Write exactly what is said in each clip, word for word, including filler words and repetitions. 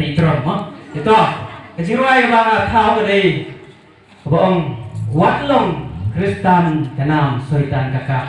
này tròn mất thì to cái chữ này là thao ở đây bọn quát lòng kristan cái nam soi tan kakak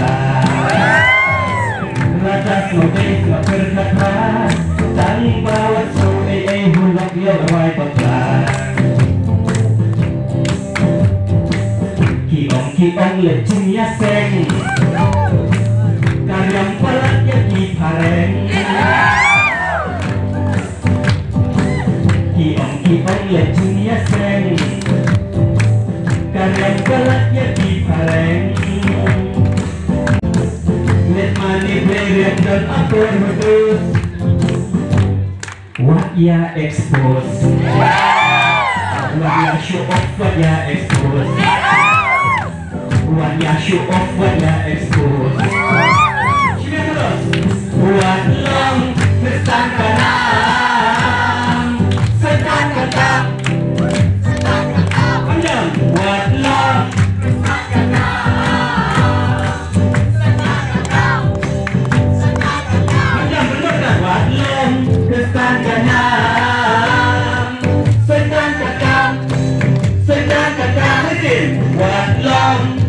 What love